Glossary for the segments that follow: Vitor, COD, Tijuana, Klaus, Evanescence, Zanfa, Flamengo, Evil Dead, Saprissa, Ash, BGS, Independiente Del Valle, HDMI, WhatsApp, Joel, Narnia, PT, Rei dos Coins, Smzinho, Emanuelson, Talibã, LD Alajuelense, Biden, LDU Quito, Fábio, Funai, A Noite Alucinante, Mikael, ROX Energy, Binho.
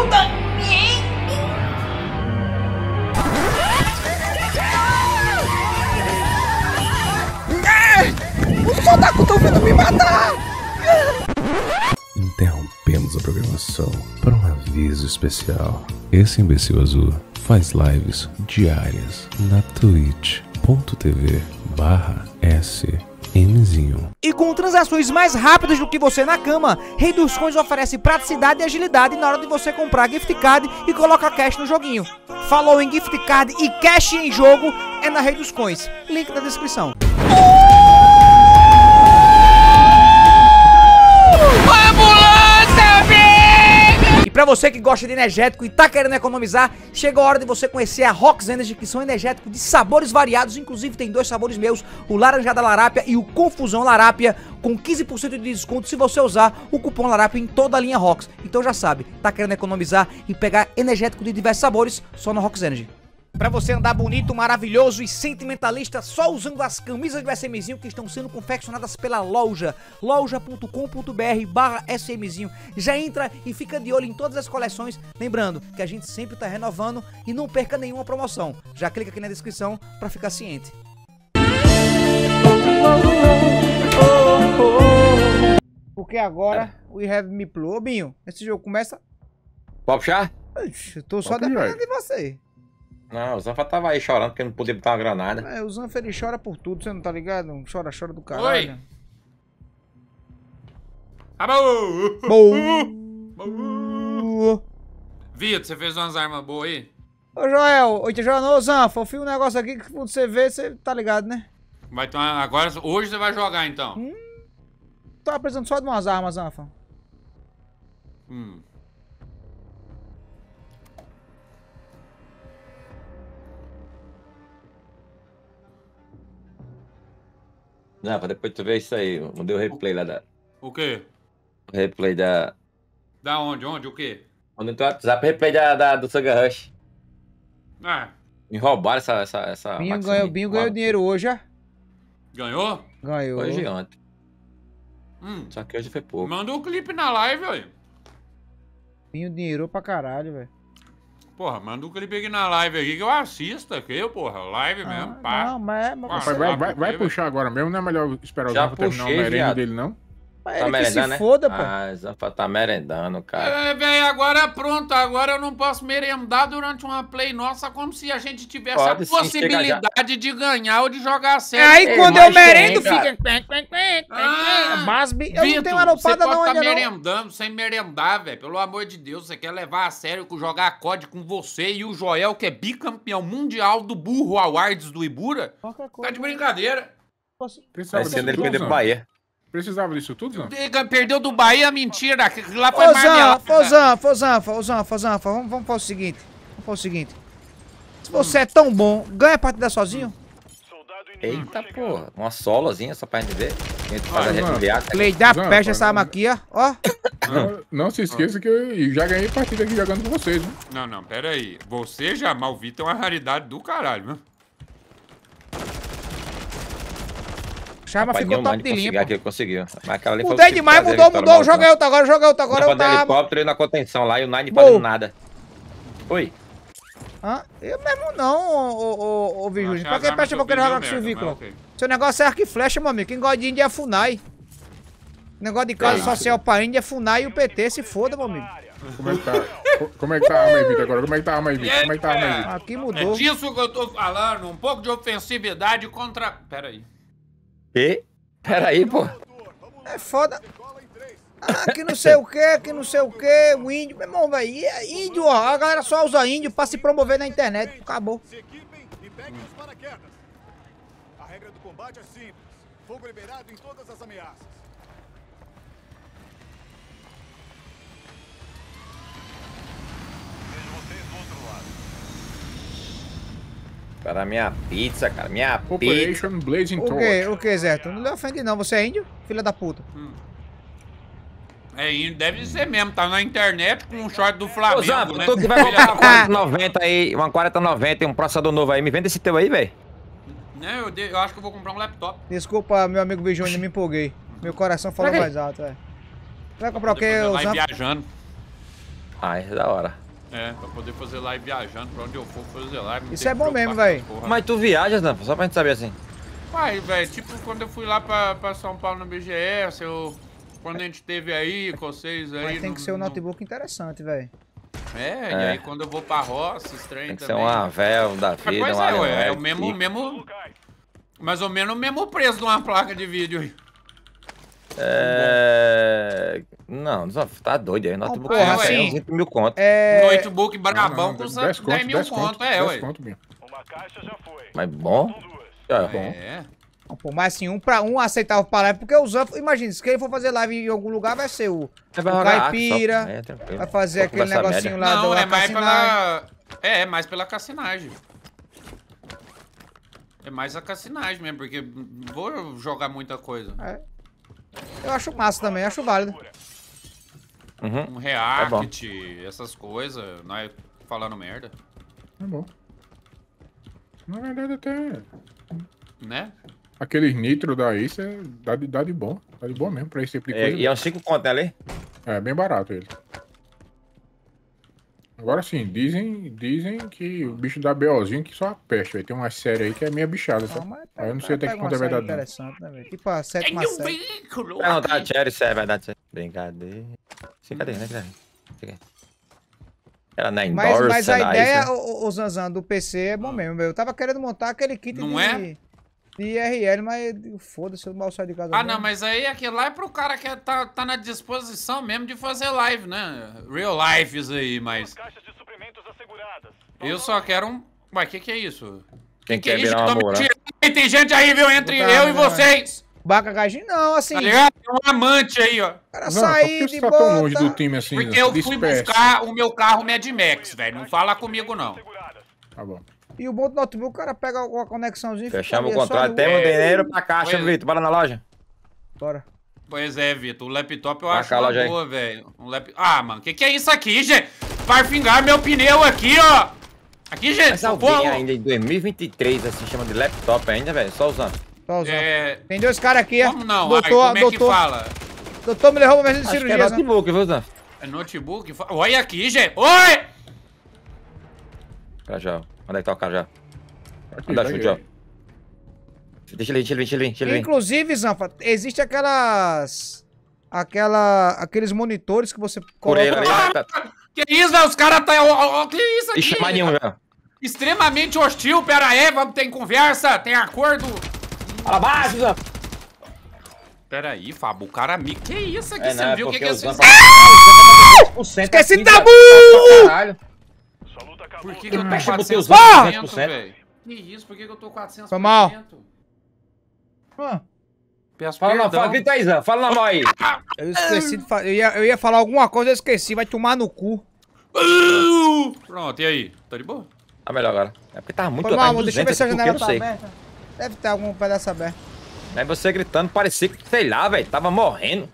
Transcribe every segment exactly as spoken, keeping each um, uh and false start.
ajuda! Os soldados estão vindo me matar! Interrompemos a programação para um aviso especial. Esse imbecil azul faz lives diárias na twitch ponto tv barra S. Mzinho. E com transações mais rápidas do que você na cama, Rei dos Coins oferece praticidade e agilidade na hora de você comprar gift card e colocar cash no joguinho. Falou em gift card e cash em jogo, é na Rei dos Coins. Link na descrição. E pra você que gosta de energético e tá querendo economizar, chegou a hora de você conhecer a ROX Energy, que são energéticos de sabores variados, inclusive tem dois sabores meus, o Laranjada Larápia e o Confusão Larápia, com quinze por cento de desconto se você usar o cupom Larápia em toda a linha ROX. Então já sabe, tá querendo economizar e pegar energético de diversos sabores, só na ROX Energy. Pra você andar bonito, maravilhoso e sentimentalista só usando as camisas do SMzinho que estão sendo confeccionadas pela loja, loja ponto com ponto br barra SMzinho. Já entra e fica de olho em todas as coleções, lembrando que a gente sempre tá renovando e não perca nenhuma promoção. Já clica aqui na descrição pra ficar ciente. Porque agora we have me play. Ô Binho, esse jogo começa... Pode puxar? Eu tô só dependendo de você. Não, o Zanfa tava aí chorando porque não podia botar uma granada. É, o Zanfa ele chora por tudo, você não tá ligado? Chora, chora do caralho. Oi! Abaú! Boa! Vitor, você fez umas armas boas aí? Ô Joel, ô Joel, não, Zanfa, eu fiz um negócio aqui que quando você vê, você tá ligado, né? Vai tomar, agora, hoje você vai jogar então? Hum, tava precisando só de umas armas, Zanfa. Hum. Não, pra depois tu ver isso aí, mandei o replay lá da... O quê? O replay da... Da onde? Onde? O quê? Mandei teu WhatsApp, replay da, da, do Sugar Rush. Ah. Me roubaram essa... essa, essa Binho ganhou, Binho ganhou ah. dinheiro hoje, ó. Ganhou? Ganhou. Hoje e ontem. Hum. Só que hoje foi pouco. Manda um clipe na live, ó. Binho dinheirou pra caralho, velho. Porra, manda um clipe aqui na live aqui que eu assisto aqui, porra. Live mesmo, ah, pá. Não, mas... mas Pô, vai, vai, vai puxar agora mesmo, não é melhor esperar o Zanfa terminar o merenda dele, não? Mas tá ele merendando, que se foda, né? Pô. Ah, Zanfa tá merendando, cara. É, velho, agora é pronto. Agora eu não posso merendar durante uma play nossa como se a gente tivesse Pode, a sim, possibilidade de ganhar ou de jogar certo. É, aí é, quando eu merendo, fica... Ah, mas, eu Vitor, não tenho aropada não, ainda tá não. merendando sem merendar, velho. Pelo amor de Deus, você quer levar a sério jogar C O D com você e o Joel, que é bicampeão mundial do Burro Awards do Ibura? Tá de brincadeira. Posso... Precisava disso tudo, perdeu pro Bahia. Precisava disso tudo, Zanfa? Perdeu do Bahia, mentira. Lá foi marmelada. Ô Zanfa, ô Zanfa, ô Zanfa, ô Zanfa, vamos, vamos fazer o seguinte. Vamos fazer o seguinte. Se você hum. é tão bom, ganha a partida sozinho. Eita, porra. Uma solazinha só pra gente ver. Play da peste essa arma aqui, ó. ó. Não, não se esqueça que eu já ganhei partida aqui jogando com vocês, né? Não, não, pera aí. Você já malvita é uma raridade do caralho, né? Chama ficou top mano, de linha. Aqui, conseguiu. Mudei foi demais, mudou, mudou. mudou. Joga outra agora, joga outra agora. Eu tava... helicóptero e na contenção lá e o Nine fazendo nada. Oi. Hã? Eu mesmo não, ô, ô, ô Viju. Pra que peste eu vou querer jogar com silvícola? Seu negócio é arco e flecha, meu amigo. Quem gosta de índia é Funai. Negócio de casa social pra índia é Funai e o P T, se foda, meu amigo. Como é que tá? Como é que tá a arma aí, Vitor, agora? Como é que tá a arma aí, Vitor? Como é que tá a arma aí, Vitor? Aqui mudou. É disso que eu tô falando. Um pouco de ofensividade contra... Pera aí. E? Pera aí, pô. É foda. Ah, que não sei o que, que não sei o que, o índio. Meu irmão, velho, índio, ó. A galera só usa índio pra se promover na internet. Acabou. Hum. A regra do combate é simples. Fogo liberado em todas as ameaças. Vejo vocês do outro lado. Cara, minha pizza, cara. Minha pizza. O que, o que, Zé? Não lhe ofende não. Você é índio? Filha da puta. Hum. É índio. Deve ser mesmo. Tá na internet com um short do Flamengo. Ô, Zanfa, né? Tu que vai comprar uma quarenta noventa aí, uma quarenta noventa e um processador novo aí. Me vende esse teu aí, velho. É, eu, de... eu acho que eu vou comprar um laptop. Desculpa, meu amigo Bijão, ainda me empolguei. Meu coração falou mais alto, é. Vai comprar o quê, Zanfa? Vai viajando. Ah, é da hora. É, pra poder fazer live viajando, pra onde eu for fazer live. Isso é bom mesmo, velho. Mas tu viajas, não? Só pra gente saber assim. Mas, velho, tipo quando eu fui lá pra, pra São Paulo no B G S, eu... Quando a gente teve aí com vocês aí... Mas tem no, que ser um no... notebook interessante, velho. É, é, e aí quando eu vou pra roça, os trem também... Tem que também. Ser um Avel da vida, mas, um é, ué, é o mesmo, mesmo... Mais ou menos o mesmo preço de uma placa de vídeo aí. É... Não, tá doido aí. Notebook é cento e mil conto. É... Notebook brabão com dez mil conto, é, ué. Uma caixa já foi. Mas bom. É bom. É. Não, pô, mas assim, um pra um aceitava pra live, porque o Zanfa, imagina, se ele for fazer live em algum lugar, vai ser o, é o caipira, só, é, tranquilo. Vai fazer só aquele negocinho média. Lá não, do é mais pela... É, é mais pela cassinagem. É mais a cassinagem mesmo, porque vou jogar muita coisa. É. Eu acho massa também, acho válido. Uhum. Um react, é essas coisas, não é falando merda. É bom. Na verdade até... Né? Aqueles nitro da Ace é, dá, de, dá de bom, dá de bom mesmo pra esse tipo de coisa. E é uns cinco conto, né, ali? É, bem barato ele. Agora sim, dizem, dizem que o bicho da BOzinho que só a peste, véio. Tem uma série aí que é meia bichada, só. Não, tá, eu não sei tá, até que ponto é verdade. Interessante, né, tipo a sétima série. Não, tá sério, isso é verdade. Brincadeira. Sem cadê, né, Guilherme? Era na Endorse, mas a ideia, né? o, o Zanzan, do P C é bom ah. mesmo. Eu tava querendo montar aquele kit não de... É? De R L, mas foda-se, eu mal saio de casa. Ah, mesmo. Não, mas aí aquilo lá é pro cara que tá, tá na disposição mesmo de fazer live, né? Real life isso aí, mas... Eu só quero um... Ué, que que é isso? Quem que, que, que é isso que tô me tirando? Tem gente aí, viu? Entre tá, eu e vocês. Bagagem não, assim... Tá ligado? Tem um amante aí, ó. Cara, sair de bota... Tão longe do time assim, porque eu fui buscar o meu carro Mad Max, velho. Não fala comigo, não. Tá bom. E o bom do notebook, o cara pega uma conexãozinha... Fechamos o contrato, temos é, dinheiro pra caixa, pois... Vitor, bora na loja. Bora. Pois é, Vitor, o laptop eu Vai acho uma boa, velho. Um lap... Ah, mano, que que é isso aqui, gente? Farfingar meu pneu aqui, ó. Aqui, gente. Mas alguém pô, ainda em dois mil e vinte e três, assim, chama de laptop ainda, velho, só usando. Só usando. É... Tem dois caras aqui, ó. Como não? Doutor, Ai, como é que doutor... fala? Doutor me levou pra mesa de acho cirurgia, que é notebook, viu, Zan? É notebook? Olha aqui, gente. Oi! Pra já, onde é que tá o cara já? Manda chute, ó. Deixa ele vir, deixa ele vir, deixa ele vir, deixa ele vir. Inclusive, Zanfa, existe aquelas... Aquela... Aqueles monitores que você coloca... Ah, tá... Que isso, velho? Os caras tá... Oh, oh, que isso aqui? Ixi, mais nenhum, velho. Extremamente hostil, pera aí, vamos ter conversa, tem acordo... Fala baixo, Zanfa. Pera aí, Fábio, o cara me... Que isso aqui, é, você não, viu o que que é isso? Zanfa... Esqueci de tabu! Caralho. Por que, que eu tô quatrocentos por cento? Porra! Que isso? Por que, que eu tô quatrocentos por cento? Foi mal. Ah. Peço fala na voz, grita aí, Zan. Fala na voz aí. Eu esqueci de falar. Eu ia, eu ia falar alguma coisa, eu esqueci. Vai tomar no cu. Pronto, e aí? Tá de boa? Tá melhor agora. É porque tá muito Foi mal, deixa eu ver se a janela tá aberta. Deve ter algum pedaço aberto. Aí você gritando, parecia que, sei lá, velho, tava morrendo.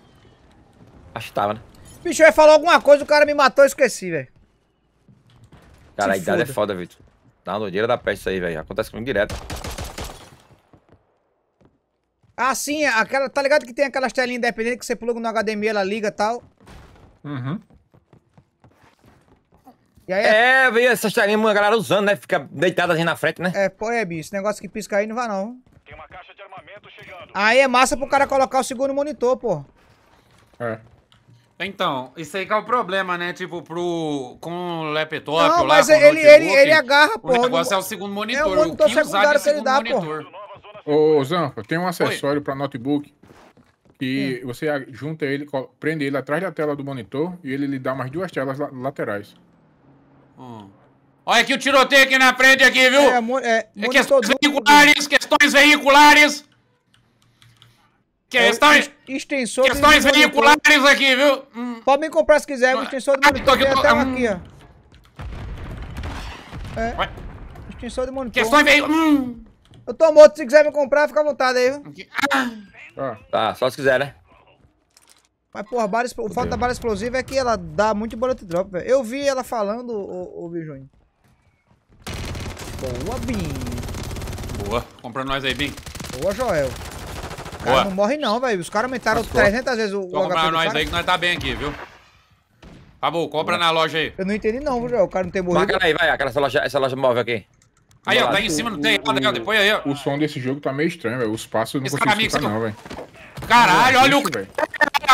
Acho que tava, né? Bicho, eu ia falar alguma coisa, o cara me matou, eu esqueci, velho. Cara, a idade é foda, Vitor. Dá uma doideira da peste isso aí, velho. Acontece comigo direto. Ah, sim. Aquela, tá ligado que tem aquelas telinhas independentes que você pluga no H D M I, ela liga e tal? Uhum. E aí é, veio é... essas telinhas a galera usando, né? Fica deitada assim na frente, né? É, pô, é, bicho. Esse negócio que pisca aí não vai, não. Tem uma caixa de armamento chegando. Aí é massa pro cara colocar o segundo monitor, pô. É. Então, isso aí que é o problema, né? Tipo, pro... com o laptop não, lá, mas com ele, notebook, ele, ele agarra, pô. O negócio é o segundo monitor. É o monitor o que secundário que ele dá, monitor. Pô. Ô, Zanfa, tem um acessório Oi. pra notebook que hum. você junta ele, prende ele atrás da tela do monitor e ele lhe dá umas duas telas laterais. Hum. Olha aqui o tiroteio aqui na frente, aqui, viu? É, é, é questões veiculares, questões veiculares. Questões, extensor questões veiculares monitor. Aqui, viu? Hum. Pode me comprar se quiser, o extensor de monitor. Ah, aqui, tô... aqui, ó. É. Ué? Extensor de monitor. Questões veiculares. Hum. Eu tô morto, se quiser me comprar, fica à vontade aí, viu? Ah. Tá, só se quiser, né? Mas, porra, bala expl... o fato da bala explosiva é que ela dá muito bullet drop, velho. Eu vi ela falando, ô, ô Bijuinho. Boa, Binho. Boa. Compra nós aí, Binho. Boa, Joel. Cara, não morre não, velho. Os caras aumentaram trezentas vezes o H P. Vamos comprar nós aí que nós tá bem aqui, viu? Acabou, compra na loja aí. Eu não entendi não, Joel. O cara não tem morrido. Vai, aí, vai, aquela essa loja, essa loja móvel aqui. Aí, ó, tá aí em cima, não tem nada, depois aí, ó. O som desse jogo tá meio estranho, velho. Os passos eu não consigo escutar não, velho. Caralho, olha o cara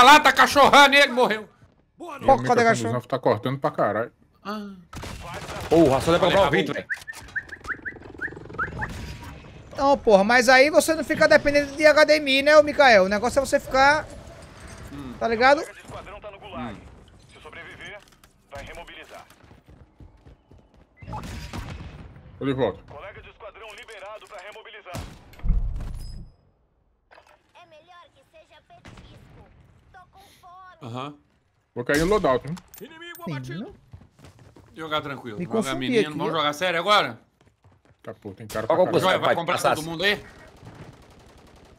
lá, tá cachorrando ele, morreu. Pô, cadê cachorro? Tá cortando pra caralho. Porra, só dá pra comprar o Vitor, velho. Não, porra, mas aí você não fica dependendo de H D M I, né, Mikael? O negócio é você ficar... Hum. Tá ligado? Hum. Se sobreviver, vai remobilizar. Tô de volta. Colega de esquadrão liberado pra remobilizar. É melhor que seja petisco. Tô com fome. Aham. Vou cair no loadout, hein? Inimigo abatido. Jogar tranquilo. Me jogar menino. Aqui, vamos jogar sério agora? Tá, pô, tem cara pra caralho. Vai, vai comprar passasse. Todo mundo aí?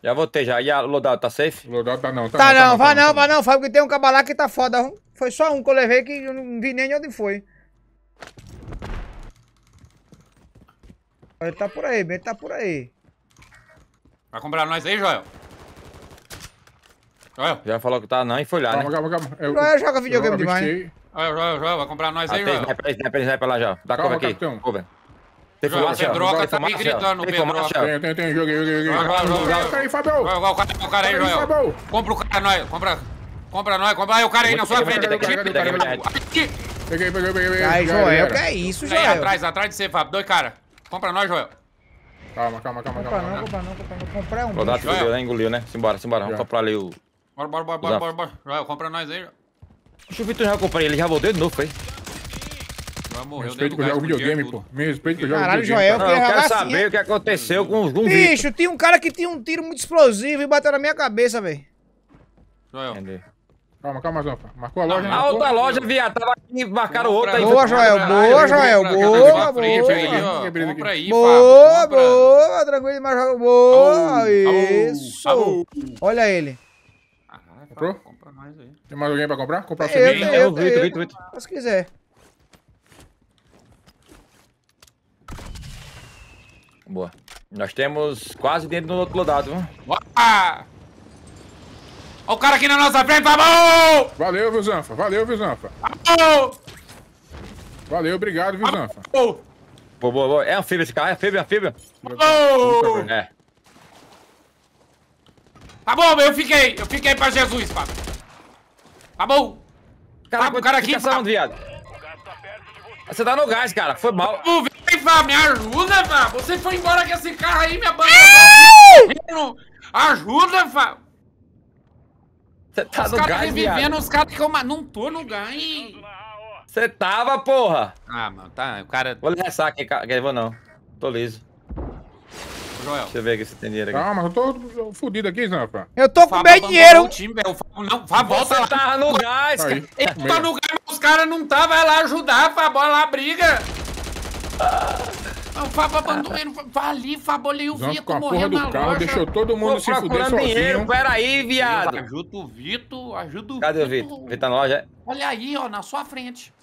Já voltei já. E a loadout tá safe? Loadout tá não. Tá, tá, não, tá não, vai não, vai não. Fábio, que tem um cabalá que tá foda. Foi só um que eu levei que eu não vi nem onde foi. Ele tá por aí, ele tá por aí. Vai comprar nós aí, Joel? Joel? Já falou que tá não e foi lá, calma, né? Calma, calma, calma. Joel joga videogame demais. Olha, Joel, Joel, vai comprar nós aí, Joel? Sniper, sniper lá, Joel. Dá cover aqui. Cover. Tem fumaça, Pedroca tá aí gritando, Pedroca. Tem, tem, tem, joguei, joguei, joguei. Compra aí, Fábio. O cara aí, Joel. Compra o cara, nós. Compra, compra nós. Compra aí o cara aí na sua frente. Peguei, peguei, peguei. Ai, Joel, que é isso, Joel? Atrás, atrás de você, Fábio. Dois caras. Compra nós, Joel. Calma, calma, calma. Compra não, compra não, compra não. Comprar é um bicho. Rodado, engoliu, né? Engoliu, né? Simbora, simbora. Vamos comprar ali o... Bora, bora, bora, bora, bora. Joel, compra nós aí, Joel. Deixa o Vitor já comprar ele, já voltou de novo, foi. Me respeito que eu jogo videogame, pô. Me respeito que eu jogo videogame. Caralho, Joel, eu quero saber o que aconteceu com os zumbis. Bicho, tinha um cara que tinha um tiro muito explosivo e bateu na minha cabeça, velho. Joel. Calma, calma, Zanfa. Marcou a loja, né? A outra loja, viado. Tava aqui, marcaram outra aí. Boa, Joel. Boa, Joel. Boa, boa. Compra aí, boa, boa. Tranquilo, mas boa. Isso. Olha ele. Comprou? Compra mais aí. Tem mais alguém pra comprar? Comprar o seu. É o Vitor, Vitor, Vitor. Se quiser. Boa. Nós temos quase dentro do outro lado, viu? Olha o cara aqui na nossa frente, Fabão! Valeu, viu, Zanfa? Valeu, viu, Zanfa? Valeu, obrigado, viu, Zanfa? Boa, boa, boa. É anfíbio esse cara, é anfíbio, é anfíbio. É. Tá bom, eu fiquei, eu fiquei pra Jesus, pá. Tá bom? Caraca, o cara aqui, Fábio, viado. Você tá no gás, cara, foi mal. Vem, Fábio, me ajuda, Fábio. Você foi embora com esse carro aí, minha banda. Ajuda, Fábio. Você tá no gás, viado. Os caras que eu não tô no gás. Você tava, porra. Ah, mano, tá, o cara... Vou lançar aqui, cara, vou não. Tô liso. Joel. Deixa eu ver aqui se tem dinheiro aqui. Calma, eu tô fudido aqui, Zanfa. Eu tô com meio dinheiro. O time, velho. Não, Fá, volta lá. Tava no gás, cara. Ele tava no gás, os caras não tava. Vai lá ajudar, Fá, bora lá, briga. Não, Fá, abandonou. Vai ali, Fá, bolei o Vitor morrendo na loja. Deixou todo mundo se fuder sozinho. Peraí, viado. Ajuda o Vitor, ajuda o Vitor. Cadê o Vitor? Vitor tá na loja? Olha aí, ó, na sua frente.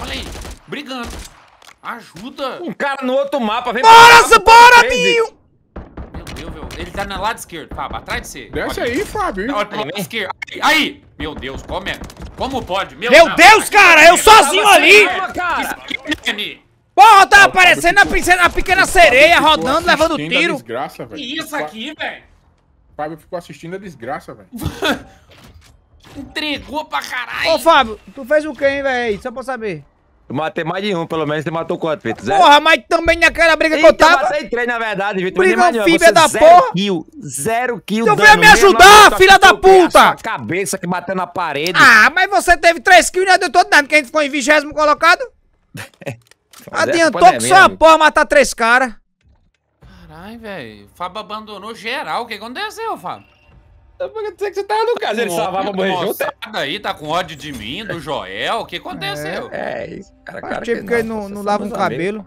Olha aí, brigando. Ajuda! Um cara no outro mapa, vem bora, pra cá, bora, Binho! Meu Deus, meu. Ele tá na lado esquerdo, Fábio, atrás de você. Desce pode. Aí, Fábio. Não, tá esquerda. Aí! Meu Deus, como é? Como pode? Meu, meu Deus, cara! Eu sozinho ali! ali. Porra, tá aparecendo a pequena, a pequena sereia, rodando, levando tiro. Desgraça, que isso aqui, velho? Fábio ficou assistindo a desgraça, velho. Entregou pra caralho. Ô, Fábio, tu fez o quê, hein, velho? Só pra saber. Eu matei mais de um, pelo menos. Você matou quanto, Vitor? Zero. Porra, mas também naquela briga que eu tava... Eu matei três, na verdade, Vitor. Briga filha da zero porra. Kill, zero kill. Tu veio me ajudar, filha da puta! A cabeça que bateu na parede. Ah, mas você teve três kills e não deu todo nada, porque a gente ficou em vigésimo colocado. Adiantou que só a porra matar três caras. Caralho, velho. O Fábio abandonou geral. O que aconteceu, Fábio? Eu sei que você tava no caso, ele salvava a morrer junto. Aí, tá com ódio de mim, do Joel, o que aconteceu? É, é isso. Cara, cara que porque ele não, não lava um cabelo.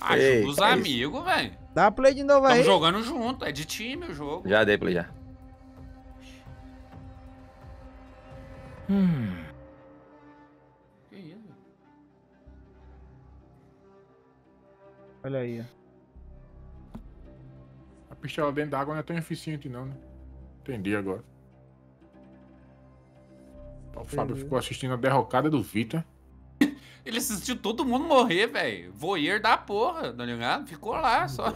Ajuda os amigos, velho. Dá play de novo aí. Estamos jogando junto, é de time o jogo. Já dei play, já. Hum. Que isso? Olha aí, ó. A pistola dentro da água não é tão eficiente não, né? Entendi agora. O Fábio ficou assistindo a derrocada do Vitor. Ele assistiu todo mundo morrer, velho. Voyeur da porra, tá ligado? Ficou lá só.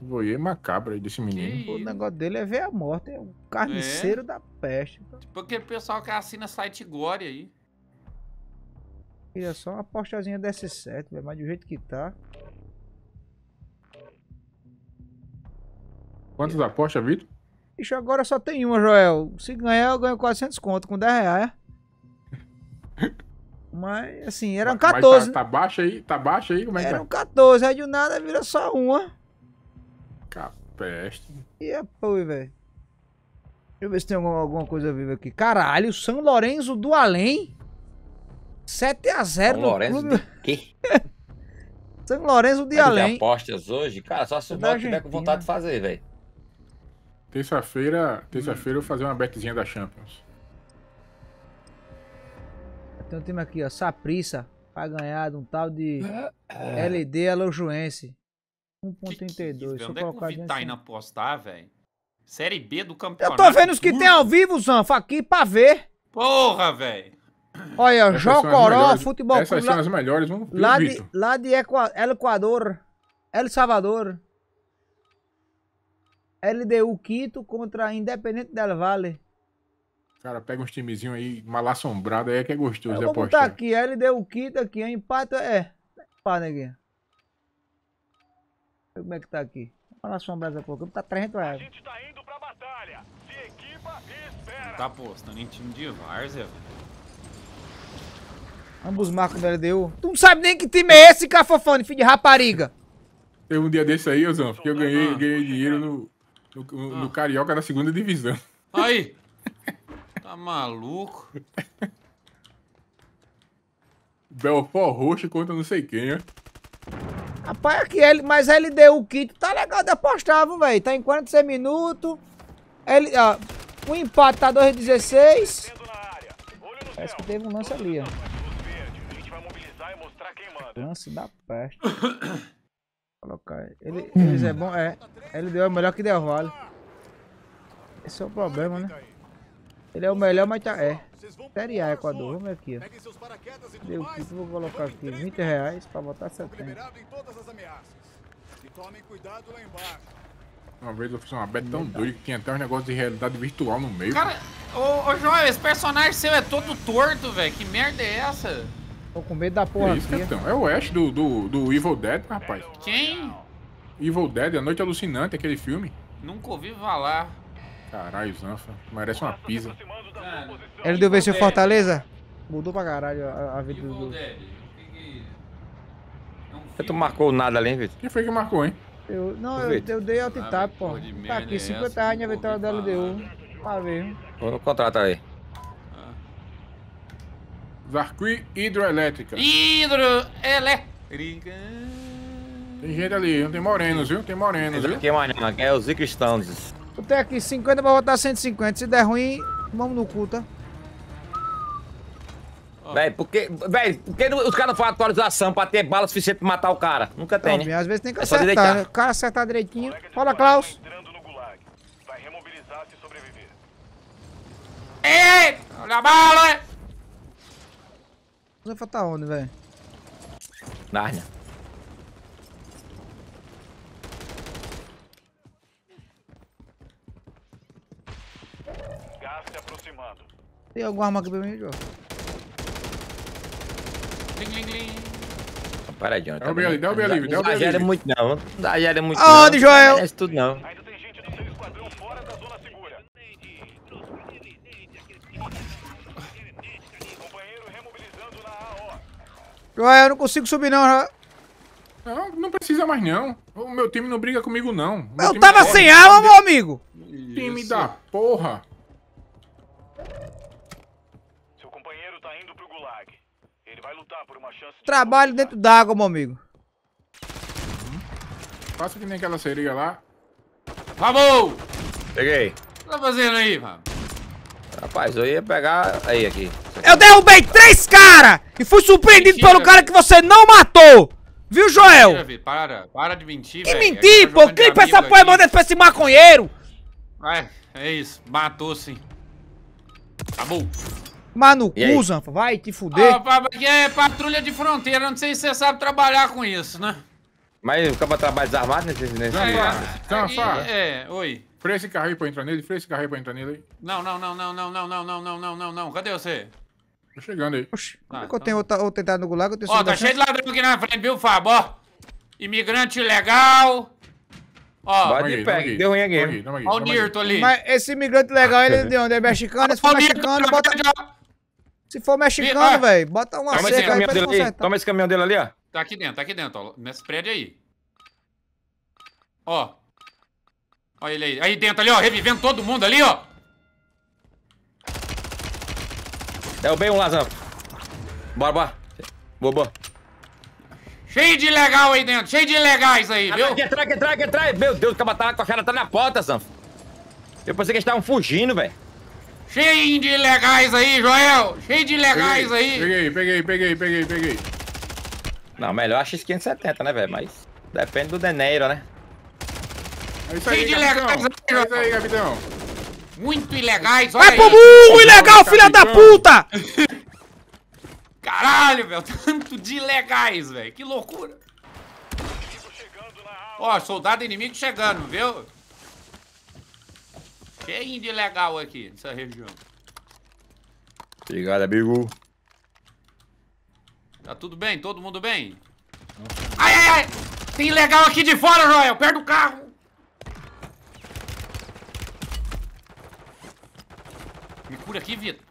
Voyeur macabro aí desse menino. Que... O negócio dele é ver a morte, é um carniceiro é. da peste. Tá? Tipo aquele pessoal que assina site gore aí. Queria só uma apostazinha desse sete, velho, mas do jeito que tá. Quantas é. apostas, Vitor? Ixi, agora só tem uma, Joel. Se ganhar, eu ganho quatrocentos conto com dez reais. Mas, assim, eram quatorze. Mas tá, tá baixo aí? Tá baixo aí? Como é que tá? Eram quatorze, aí de nada vira só uma. Capeste. E é pô, velho. Deixa eu ver se tem alguma, alguma coisa viva aqui. Caralho, São Lourenço do Além. sete a zero no Lourenço clube. Do quê? São Lourenço de Mas Além. Tem apostas hoje? Cara, só se o Bob tiver com vontade de fazer, velho. Terça-feira, terça-feira hum. eu vou fazer uma betzinha da Champions. Tem um time aqui, ó, Saprissa, pra ganhar de um tal de é. L D Alajuelense. um ponto trinta e dois. Onde é que o Vitor apostar, velho? Série B do campeonato. Eu tô vendo os que tem ao vivo, Zanfa, aqui pra ver. Porra, velho. Olha, Jocoró, futebol. Essas clube, são lá, as melhores, vamos ver. Lá, lá de El Equador, El Salvador. L D U Quito contra Independiente Del Valle. Cara, pega uns timezinhos aí, mal assombrado, aí é que é gostoso de apostar. Vou botar aqui, L D U Quito aqui, o empate é... Empate aqui. Deixa eu ver como é que tá aqui. Mal assombrado daqui a pouco, tá trezentos reais. A gente tá indo pra batalha, se equipa e espera. Tá apostando em time de várzea, velho. Ambos marcam da L D U. Tu não sabe nem que time é esse, cafofone, filho de rapariga. Teve um dia desse aí, Zanfa, que eu ganhei, ganhei dinheiro no... No, no, ah. no Carioca da segunda divisão. Aí! Tá maluco? Belfort Roxo contra não sei quem, ó. Rapaz, aqui, mas L D U Quito tá legal de apostar, velho. Tá em quarenta e seis minutos. L, ó, o empate tá dois a dezesseis. Parece que teve um lance ali, ó. Lance da peste. Colocar. Ele, eles é bom, é. L D U é o melhor que Del Valle. Esse é o problema, né? Ele é o melhor, mas tá. É. Série A, Equador. Vamos ver aqui, ó. Deu o vou colocar aqui vinte reais pra botar setenta. Uma vez eu fiz uma bet tão doida que tinha até um negócio de realidade virtual no meio. Cara, ô, ô Joel, esse personagem seu é todo torto, velho. Que merda é essa? Tô com medo da porra. É isso, capitão. É o Ash do, do, do Evil Dead, rapaz. Quem? Evil Dead, A Noite Alucinante, aquele filme. Nunca ouvi falar. Caralho, Zanfa. Merece uma pizza. Ah, ele deu ver seu Fortaleza? Mudou pra caralho a, a vida Evil do... Dead. Você não marcou nada ali, hein, Vitor? Quem foi que marcou, hein? Eu, não, eu, eu dei alt tab, pô. Tá aqui, cinquenta reais na vitória da L D U. Pra ver. Vou contratar aí. Zarqui hidroelétrica. Hidroelétrica. Tem gente ali, não tem morenos, viu? Tem morenos, viu? Aqui é moreno, aqui é os cristãos. Eu tenho aqui cinquenta pra botar cento e cinquenta. Se der ruim, vamos no cu, tá? Oh. Véi, porque, véi, porque os caras não fazem atualização pra ter bala suficiente pra matar o cara? Nunca tem, não, né? Às vezes tem que acertar. É o cara acertar direitinho. Fala, Klaus. Vai remobilizar se sobreviver. Ei! Olha a bala, hein? Zanfa tá onde, velho? Narnia. Gás se aproximando. Tem alguma arma aqui pra mim, João? Para de onde? Dá o B L, dá o B L, dá o B L. Não exagera muito, não. Não exagera muito, não. Aonde, Joel? Não merece tudo, não. Ainda tem gente do seu esquadrão fora da zona segura. Joel, eu não consigo subir não, Joel. Não, não precisa mais não. O meu time não briga comigo não. Eu tava corre. Sem arma, meu amigo. Isso. Time da porra. Seu companheiro tá indo pro gulag. Ele vai lutar por uma chance. Trabalho de... dentro d'água, meu amigo. Hum. Faça que nem aquela sereia lá. Vamos! Peguei. O que tá fazendo aí, mano? Rapaz, eu ia pegar... Aí, aqui. Eu derrubei três caras e fui surpreendido mentira, pelo cara que você não matou! Viu, Joel? Mentira, vi. Para, para de mentir, velho. Que mentir, pô! Clipa essa porra, manda pra esse maconheiro! É, é isso. Matou, sim. Acabou. Mano, cu, Zanfa, vai te fuder. Ó, aqui é patrulha de fronteira, não sei se você sabe trabalhar com isso, né? Mas o cara trabalha desarmado nesse... nesse é, Zanfa, é, oi. Freia esse carro aí pra entrar nele, freia esse carro aí pra entrar nele aí. Não, não, não, não, não, não, não, não, não, não, não, cadê você? Tô chegando aí. Oxi, como ah, é que então... eu tenho outra, outra entrada no gulag? Ó, tá cheio de ladrão aqui na frente, viu, Fábio? Ó, imigrante ilegal. Ó, deu ruim aqui. Ó o Nirto ali. Mas esse imigrante legal, ele é de onde? É mexicano? Se for mexicano, bota... Se for mexicano, velho, bota uma seca aí pra ele consertar. Toma esse caminhão dele ali, ó. Tá aqui dentro, tá aqui dentro, ó. Nesse prédio aí. Ó. Ó ele aí. Aí dentro ali, ó. Revivendo todo mundo ali, ó. É o B um lá, Zanfa. Bora, bora. Bobo. Cheio de legal aí dentro, cheio de legais aí, viu? Entrar, entrar, entrar, meu Deus, o cara tá com a cara tá na porta, Zanfa. Eu pensei que eles estavam fugindo, velho. Cheio de legais aí, Joel. Cheio de legais peguei, aí. Peguei, peguei, peguei, peguei, peguei. Não, melhor a X quinhentos e setenta, né, velho? Mas depende do dinheiro, né? É isso aí, cheio de capitão. Legais aí, Joel. É isso aí, capitão. Muito ilegais, olha aí. Vai pro burro, ilegal, filha da puta! Caralho, velho, tanto de legais, velho, que loucura. Ó, soldado inimigo chegando, viu? Cheio de legal aqui, nessa região. Obrigado, amigo. Tá tudo bem? Todo mundo bem? Ai, ai, ai! Tem legal aqui de fora, Joel, perto do carro. Me cura aqui, Vitor.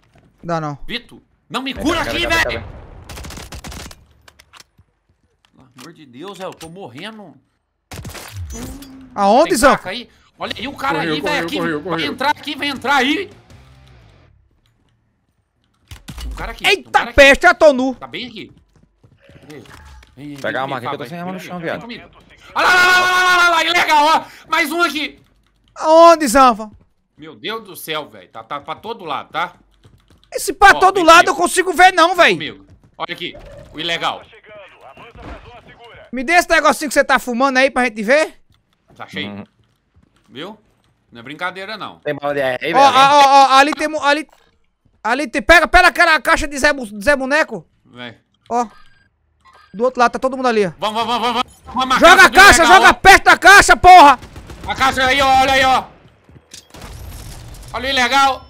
Não, não. Vitor. Não me cura aqui, velho! Pelo amor de Deus, eu tô morrendo. Aonde, Zanfa? Olha aí o cara correu, aí, velho. Aqui, correu, correu. Vai entrar aqui, vai entrar aí. Um cara aqui. Eita um cara peste, aqui. Eu tô nu. Tá bem aqui. Vem, pegar uma aqui que eu tô sem arma no chão, viado. Olha lá, lá, lá, lá, lá, lá, legal, ó. Mais um aqui. Aonde, Zanfa? Meu Deus do céu, velho. Tá, tá pra todo lado, tá? Esse pra todo lado eu consigo ver não, velho. Olha aqui, o ilegal. Me dê esse negocinho que você tá fumando aí pra gente ver. Tá cheio. Uhum. Viu? Não é brincadeira não. Tem bala de ar aí, velho. Ó, ó, ó, ali tem... Ali, ali tem... Pega, pega aquela caixa de Zé, Zé Boneco. Vem. Ó. Do outro lado, tá todo mundo ali, ó. Vamos, vamos, vamos, vamos. Joga a caixa, joga ó. Perto da caixa, porra. A caixa aí, ó, olha aí, ó. Olha o ilegal.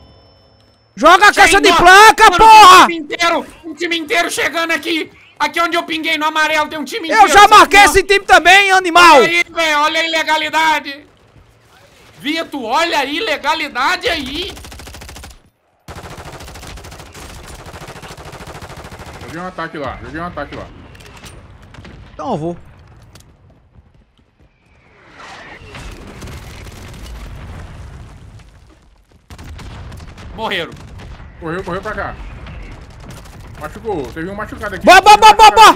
Joga a caixa de placa, porra! Um time inteiro, um time inteiro chegando aqui. Aqui onde eu pinguei no amarelo tem um time inteiro. Eu já marquei esse time também, animal. Olha aí, velho, olha a ilegalidade. Vitor, olha a ilegalidade aí. Joguei um ataque lá, joguei um ataque lá. Então eu vou. Morreram. Correu, correu pra cá. Machucou, teve um machucado aqui. Boa, boa, boa, boa, boa.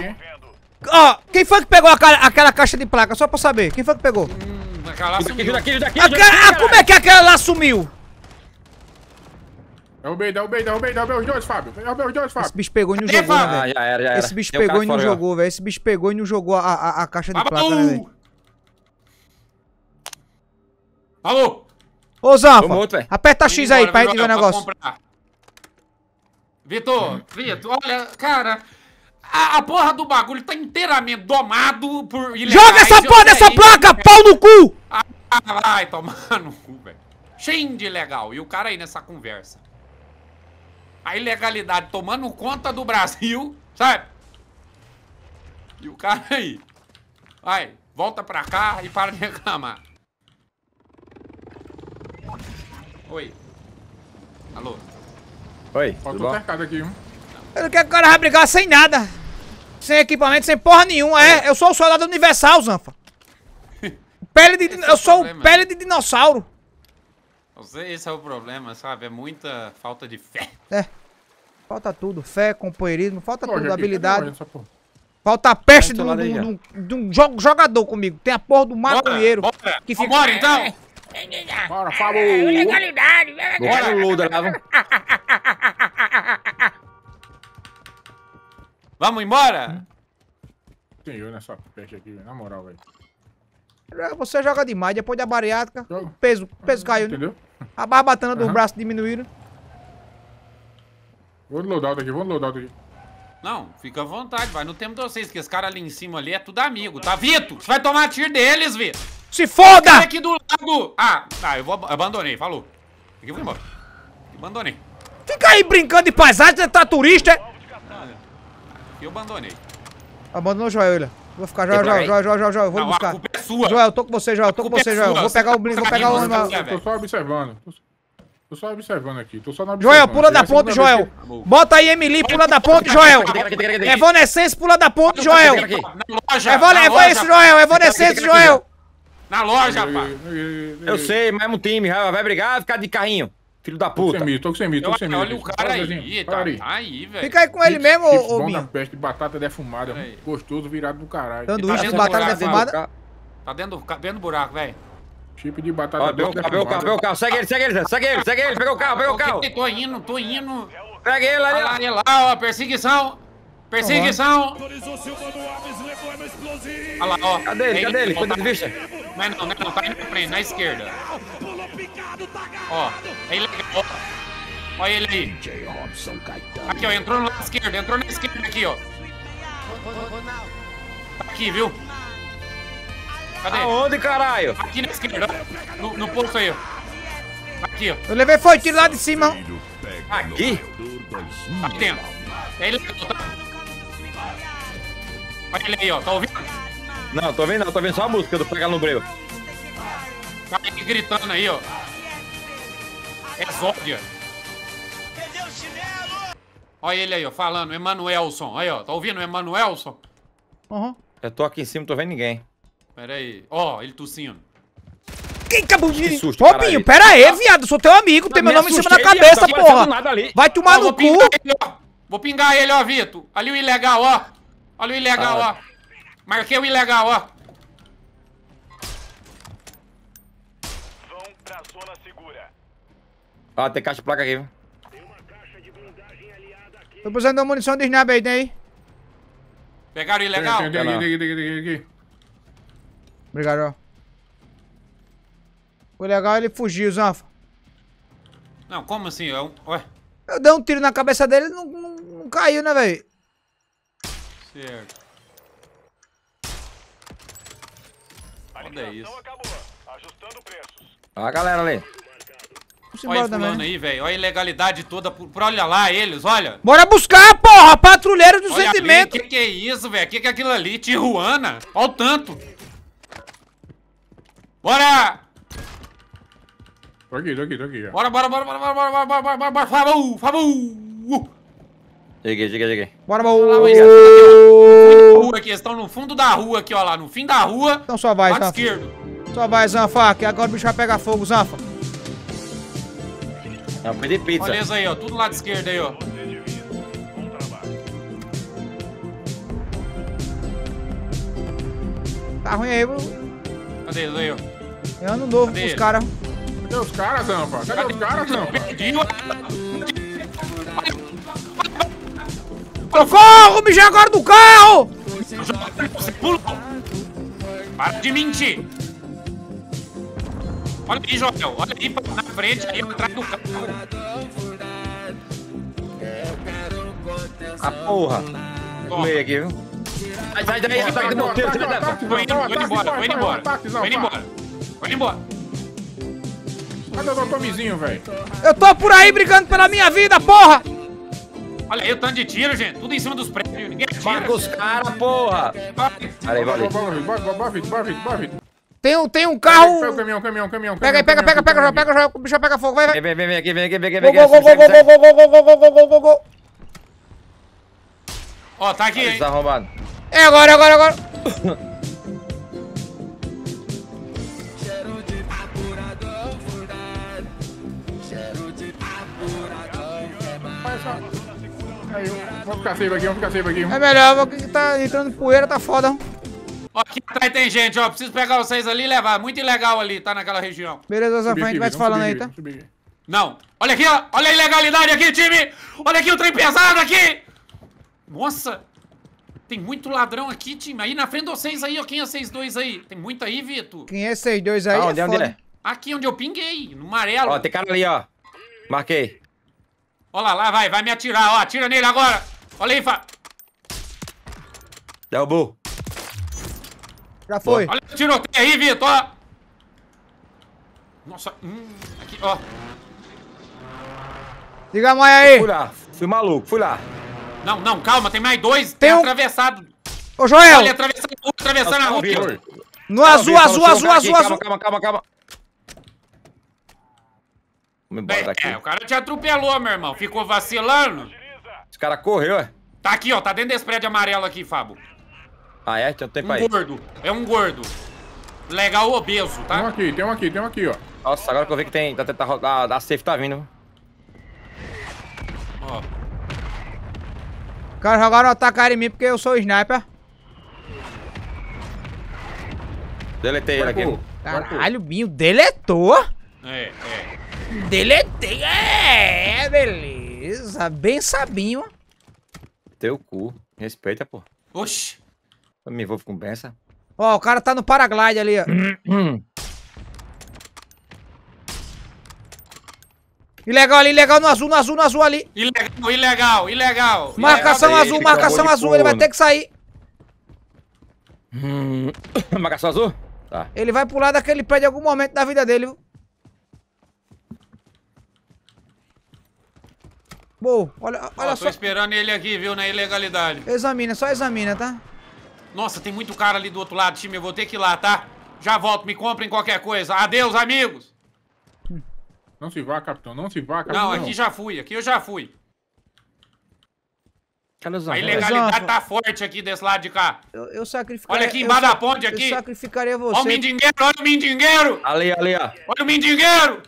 Ó, quem foi que pegou aquela, aquela caixa de placa? Só pra saber, quem foi que pegou? Hum, aquela lá sumiu. Daqui, daqui, daqui, ah, como é que aquela lá sumiu? Dá o B, dá o B, dá o B, dá o B os dois, Fábio. Dá o B os dois, Fábio. Esse bicho pegou e não jogou, velho. Já era, já era. Esse bicho pegou e não jogou, velho. Esse bicho pegou e não jogou a, a, a caixa de placa, né, velho? Alô! Ô, Zanfa, outro, aperta a X aí embora, pra gente ver o negócio. Vitor, Vitor, olha, cara, a, a porra do bagulho tá inteiramente domado por ilegais. Joga essa porra dessa placa, é... pau no cu! Ah, vai tomar no cu, velho. Cheio de ilegal. E o cara aí nessa conversa. A ilegalidade tomando conta do Brasil, sabe? E o cara aí. Vai, volta pra cá e para de reclamar. Oi. Alô. Oi, faltou mercado aqui, hein? Eu não quero que o cara vai brigar sem nada. Sem equipamento, sem porra nenhuma. É, eu sou o soldado universal, Zanfa. Pele de... Eu sou o pele de dinossauro. Esse é o problema, sabe? É muita falta de fé. É. Falta tudo. Fé, companheirismo, falta tudo. Habilidade. Falta a peste de um jogador comigo. Tem a porra do maconheiro. Que fica... Vambora, então! Bora, Fábio! Legalidade! Bora, Luda! Vamos embora? Tem eu nessa peste aqui, na moral, velho. Você joga demais, depois da bariátrica, o peso, peso caiu, entendeu? Né? A barbatana dos uhum. braços diminuíram. Vou no loadout aqui, vou no loadout aqui. Não, fica à vontade, vai no tempo de vocês, que esse cara ali em cima ali é tudo amigo, tá, Vitor? Você vai tomar tiro deles, Vitor! Se foda! Esse aqui do lado! Ah, tá, eu vou, abandonei, falou. Aqui eu vou embora. Abandonei. Fica aí brincando de paisagem, tá turista, é? Ah, eu abandonei. Abandonou o Joel, ele. Vou ficar, Joel, Joel, Joel, Joel, Joel, Joel, vou não, buscar. A culpa é sua. Joel, tô com você, Joel, tô com você, Joel. Vou pegar o brinco, vou pegar o... Tô só observando. Tô só observando aqui, tô só na observando. Joel, pula da ponte, Joel. Bota aí, Emily, pula da ponte, Joel. Evanescence, pula da ponte, Joel. Evanescence, Joel, Evanescence, Joel. Na loja, rapaz. Eu sei, mesmo time, vai brigar, vai ficar de carrinho. Filho da puta. Tô sem mim, tô sem mim, tô sem mim. Olha o cara aí, tá aí, velho. Fica aí com ele mesmo, ô Binho. Bom peste, batata defumada, gostoso, virado do caralho. Sanduíche com batata defumada. Tá dentro do buraco, velho. Chip de batata ó, deu, defumada. Pegou o carro, pegou o carro. Segue ele, segue ele, segue ele, segue ele. Pegou o carro, pegou o carro. Tô indo, tô indo. Pega ele ali. Olha ele lá, ó, perseguição. Perseguição. Olha lá, ó. Cadê ele, cadê ele? Cadê ele, bicha? Mas não, não, não, tá indo pra frente, na esquerda. Ó, é ilegal. Olha ele aí. Aqui, ó, entrou no lado esquerdo, entrou na esquerda aqui, ó. Aqui, viu? Cadê? Aonde, caralho? Aqui na esquerda, ó. No, no posto aí, ó. Aqui, ó. Eu levei foi tiro lá de cima, ó. Aqui? Aqui dentro. É ilegal, tá? Olha ele aí, ó, tá ouvindo? Não, tô vendo, não, tô vendo só a música do Pega no Breu. Tá aí gritando aí, ó. É Zódia. Olha ele aí, ó, falando, Emanuelson. Aí, ó, tá ouvindo, Emanuelson? Uhum. Eu tô aqui em cima, não tô vendo ninguém. Pera aí. Ó, oh, ele tossindo. Quem acabou de... Ô, Binho, pera aí, viado, eu sou teu amigo, não, tem meu nome em cima da cabeça, ali, porra. Vai tomar ó, no cu. Ele, vou pingar ele, ó, Vitor. Ali o ilegal, ó. Olha o ilegal, ah. ó. Marquei o ilegal, ó. Vão pra zona segura. Ah, tem caixa de placa aqui, viu? Tem uma caixa de blindagem aliada aqui. Tô precisando de uma munição de sniper aí, daí. Pegaram o ilegal? Tem, tem, tem, tem, tem, tem, tem, tem. Obrigado, ó. O ilegal, ele fugiu, Zanfa. Não, como assim? Eu... Ué? Eu dei um tiro na cabeça dele e não, não, não caiu, né, velho? Certo. Olha isso. Olha a galera ali. Olha esse fulano aí, velho. Olha a ilegalidade toda. Por... Olha lá eles, olha. Bora buscar, porra. Patrulheiro do olha sentimento. O que, que é isso, velho? O que, que é aquilo ali? Tijuana. Olha o tanto. Bora. Tô aqui, tô aqui, tô aqui. Bora, bora, bora, bora, bora, bora, bora, bora, bora, bora, bora. Fábio, Fábio. Cheguei, cheguei, cheguei. Bora, rua aqui, eles estão no fundo da rua aqui, ó lá, no fim da rua. Então só vai, Zanfa. Esquerdo. Só vai, Zanfa, que agora o bicho vai pegar fogo, Zanfa. É um de pizza. Olha isso aí, ó, tudo lado esquerdo aí, ó. Tá ruim aí, bro. Cadê eles aí, ó? É ano novo com os caras. Cadê os caras, Zanfa? Cadê, Cadê os caras, Zanfa? Perdi, socorro, me joga agora do carro! Para de mentir! Olha aí, Joel, olha aí na frente, aí atrás do carro. A porra! Tô meio aqui, viu? Sai, sai daí, sai do morteiro, sai daí! Tô indo embora, tô indo embora, tô indo embora, tô indo embora! Cadê o meu Tomizinho, velho? Eu tô por aí brigando pela minha vida, porra! Olha aí o tanto de tiro, gente. Tudo em cima dos prédios. Ninguém atira. Marca os caras, porra. Olha aí, valeu. Tem um, tem um carro. Pega o caminhão, caminhão, caminhão. Pega aí, pega, pega, pega, pega. O bicho pega fogo, vai, vai. Vem, vem, vem aqui, vem aqui, vem aqui. Vem aqui. Go, go, go, go, go, go. Ó, tá aqui, hein. É agora, é agora, é agora. Vamos ficar safe aqui, vamos ficar safe aqui. É melhor, porque tá entrando poeira, tá foda. Ó, aqui atrás tem gente, ó. Preciso pegar vocês ali e levar. Muito ilegal ali, tá naquela região. Beleza, Zanfa, a gente vai se falando aí, tá? Não. Olha aqui, ó. Olha a ilegalidade aqui, time. Olha aqui o trem pesado aqui. Nossa. Tem muito ladrão aqui, time. Aí na frente de vocês aí, ó. Quem é vocês dois aí? Tem muito aí, Vitor. Quem é vocês dois aí? Ah, onde é, onde é? Aqui onde eu pinguei, no amarelo. Ó, tem cara ali, ó. Marquei. Olha lá, lá vai, vai me atirar, ó. Atira nele agora. Olha aí, Fábio. Derrubou. Já foi. Olha o tiroteio aí, Vitor, ó. Nossa, hum, aqui, ó. Liga a mãe aí. Fui lá, fui maluco, fui lá. Não, não, calma, tem mais dois. Tem, tem um atravessado. Ô, Joel. Olha, atravessando a rua, atravessando a rua. No azul, azul, azul, azul, azul. Calma, calma, calma. Vamos embora daqui. É, o cara te atropelou, meu irmão. Ficou vacilando. Esse cara correu, é. Tá aqui, ó. Tá dentro desse prédio amarelo aqui, Fábio. Ah, é? Tem um tempo aí. Um gordo. É um gordo. Legal, obeso, tá? Tem um aqui, tem um aqui, tem um aqui, ó. Nossa, agora que eu vi que tem... Da, da, da, da safe tá vindo. Ó. Os caras jogaram atacar em mim porque eu sou o sniper. Deletei ele aqui. Caralho, o Binho deletou? É, é. Deletei, é, beleza. Bem sabinho. Teu cu. Respeita, pô. Oxi. Eu me envolvo com benção. Ó, o cara tá no paraglide ali, ó. Ilegal ali, ilegal no azul, no azul, no azul ali. Ilegal, ilegal, ilegal. Marcação ilegal, azul, marcação azul. Ele vai ter que sair. Hum. Marcação azul? Tá. Ele vai pular daquele pé de algum momento da vida dele, viu? Boa, olha, olha ó, tô só. Tô esperando ele aqui, viu, na ilegalidade. Examina, só examina, tá? Nossa, tem muito cara ali do outro lado, time. Eu vou ter que ir lá, tá? Já volto, me comprem qualquer coisa. Adeus, amigos! Não se vá, capitão, não se vá, capitão. Não, aqui já fui, aqui eu já fui. A ilegalidade tá forte aqui desse lado de cá. Eu, eu sacrificaria... Olha aqui embaixo da ponte aqui. Eu sacrificaria você. Olha o mindingueiro, olha o mindingueiro! Ali, ali, ó. Olha o mindingueiro!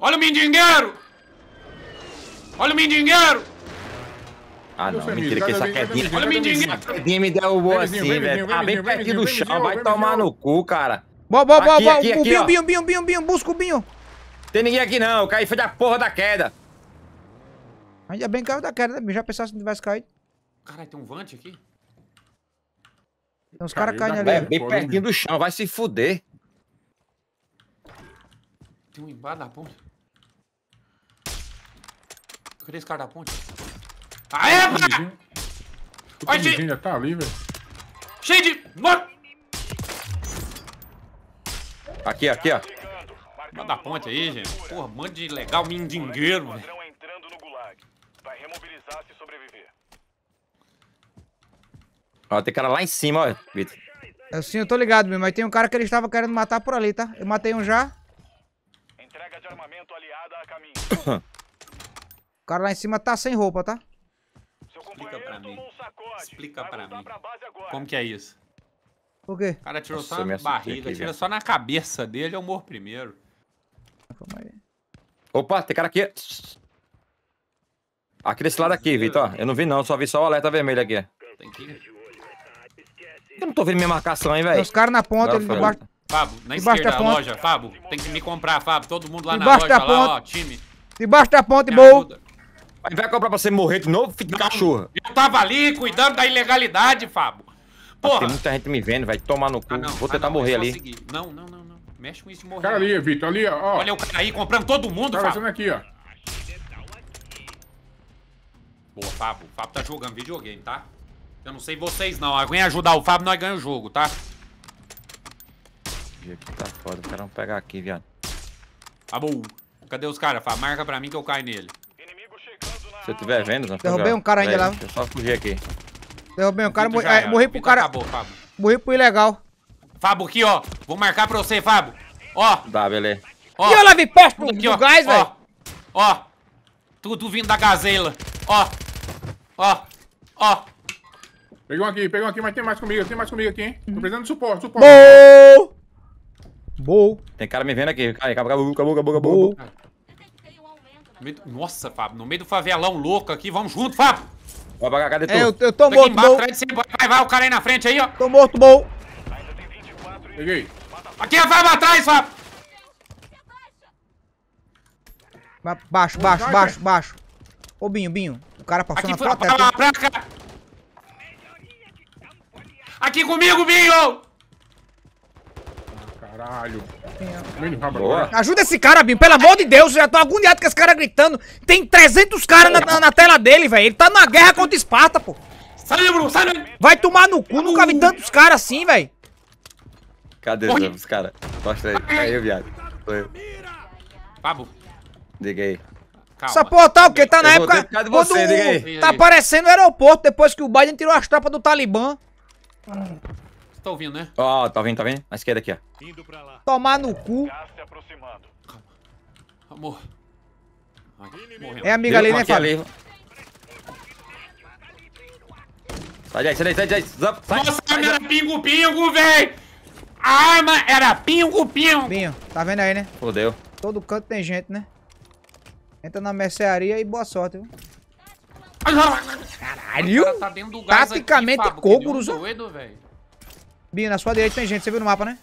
Olha o mindingueiro! Olha o mindingueiro! Ah, não, mentira, que saquedinha. Olha o mindingueiro! Saquedinha me derrubou assim, velho. Tá bem pertinho do chão, vai tomar no cu, cara. Bom, bom, bom, bom. O Binho, Binho, Binho, Binho, Binho, busca o Binho. Tem ninguém aqui não, o cara foi da porra da queda. Ainda bem que caiu da queda, né? Já pensava se não tivesse caído. Caralho, tem um vante aqui? Tem uns caras caindo ali. É, bem pertinho do chão, vai se fuder. Tem um embaixo da ponte. Cadê esse cara da ponte? Aê, pá! Olha, gente! Ainda tá ali, velho. Cheio de... Bora! Aqui, aqui, ó. Embaixo da ponte aí, gente. Porra, mande de legal mindingueiro, velho. Vai remobilizar se sobreviver. Ó, tem cara lá em cima, ó, Vitor. Sim, eu tô ligado, meu, mas tem um cara que ele estava querendo matar por ali, tá? Eu matei um já. Entrega de armamento aliada a caminho. O cara lá em cima tá sem roupa, tá? Seu companheiro explica pra mim. Um sacode, explica pra mim. Pra como que é isso? Por quê? O cara tirou nossa, só na barriga, aqui, tira só na cabeça dele, eu morro primeiro. Opa, tem cara aqui. Aqui desse lado aqui, Vitor, eu não vi não, só vi só o alerta vermelho aqui. Tem que... Eu não tô vendo minha marcação aí, velho. Tem os caras na ponta, ele debaixo... Fábio, na debaixo esquerda da, da loja, Fábio, tem que me comprar, Fábio, todo mundo lá debaixo na loja, lá, ó, time. Debaixo da ponte, boa. Mas vai comprar pra você morrer de novo, filho de cachorro. Eu tava ali cuidando da ilegalidade, Fábio. Porra. Ah, tem muita gente me vendo, vai tomar no cu, ah, não, vou tentar ah, não, morrer ali. Seguir. Não, não, não, não, mexe com isso de morrer. Cara ali, Vitor, ali, ó. Olha o cara aí, comprando todo mundo, Fábio. Tá fazendo aqui, ó. Boa, Fábio. O Fábio tá jogando videogame, tá? Eu não sei vocês, não. Alguém ajudar o Fábio, nós ganhamos o jogo, tá? O jeito que tá foda. O cara não pegar aqui, viado. Tá bom. Cadê os caras, Fábio? Marca pra mim que eu caio nele. Se eu tiver vendo... Não derrubei um cara ainda lá. Deixa eu só fugir aqui. Derrubei um cara... Morri, é, morri pro cara... Acabou, Fábio. Morri pro ilegal. Fábio, aqui, ó. Vou marcar pra você, Fábio. Ó. Tá, beleza. Ó. E eu lavei perto do, aqui, do ó, gás, velho. Ó. Ó. Tudo vindo da gazela. Ó. Ó, ó. Pegou aqui, pegou aqui, mas tem mais comigo, tem mais comigo aqui, hein? Uhum. Tô precisando de suporte, suporte. Boa! Boa! Tem cara me vendo aqui. Aí, acabou, acabou, acabou, acabou. Nossa, Fábio, no meio do favelão louco aqui, vamos junto, Fábio! Vai pra cá, cadê tu? É, eu, eu tô, tô morto, embaixo, atrás de cima. Vai, vai, o cara aí na frente aí, ó. Tô morto, bom. Peguei. Aqui, Fábio, atrás, Fábio! Baixo, baixo, Ô, baixo, baixo. Ô, Binho, Binho. O cara passou aqui na tua pra, pra, pra cá. Aqui comigo, Binho! Ah, Caralho. É. Ajuda esse cara, Binho. Pelo amor de Deus, eu já tô agoniado com esse cara gritando. Tem trezentos caras na, na, na tela dele, velho. Ele tá numa guerra contra Esparta, pô. Sai, Bruno, sai. Vai tomar no cu, nunca vi tantos caras assim, velho. Cadê os caras? Mostra aí. Caiu, viado. Pablo. Diga aí. Calma. Essa porra tá o quê? Tá na eu época quando você, o... tá aparecendo o aeroporto depois que o Biden tirou as tropas do Talibã. Você tá ouvindo, né? Ó, oh, tá ouvindo, tá vendo? À esquerda aqui, ó. Indo pra lá. Tomar no cu. Se aproximando. Calma. Amor. Ai, é amiga ali, né, Fábio? Sai daí, sai daí, sai daí. Nossa, sai, sai, era pingo-pingo, véi! A arma era pingo-pingo. Binho, tá vendo aí, né? Fodeu. Todo canto tem gente, né? Entra na mercearia e boa sorte, viu? Caralho! Tá do gás taticamente aqui, Fábio, Kogurus. Doido, Binho, na sua direita tem gente, você viu no mapa, né?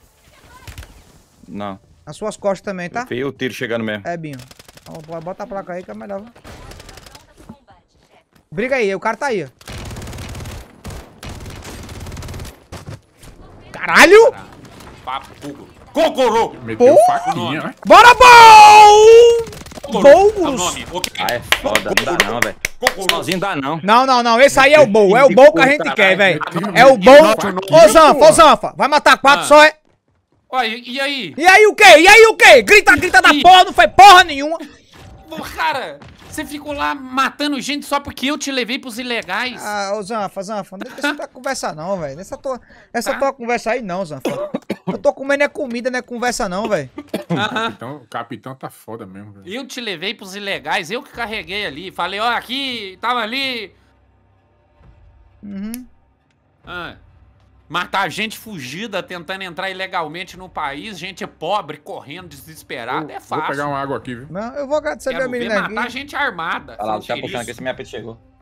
Não. Nas suas costas também, tá? Eu vi o tiro chegando mesmo. É, Binho. Ó, bota a placa aí que é melhor, viu? Briga aí, o cara tá aí, ó. Caralho! Papo, Kogoro! Meteu faquinha, né? Bora, bom! Bouros! Ah, é foda, não dá não, velho. Sozinho dá não. Não, não, não. Esse aí é o bom. É o bom que a gente quer, velho. É o bom. Ô, Zanfa, ô, Zanfa. Vai matar quatro só, é? Olha, e aí? E aí o quê? E aí o quê? Grita, grita da porra, não foi porra nenhuma. Cara, você ficou lá matando gente só porque eu te levei pros ilegais. Ah, ô, Zanfa, Zanfa. Não deixa essa conversa não, velho. Essa tua, essa tua conversa aí não, Zanfa. Eu tô comendo é comida, não é conversa não, velho. Então, o capitão tá foda mesmo, velho. Eu te levei pros ilegais, eu que carreguei ali. Falei, ó, aqui, tava ali. Uhum. Ah, matar gente fugida, tentando entrar ilegalmente no país. Gente pobre, correndo, desesperada. Eu, é fácil. Vou pegar uma água aqui, viu? Não, eu vou agradecer a minha menina aqui. Matar gente armada. Olha lá, deixa eu puxando aqui, se minha pet chegou.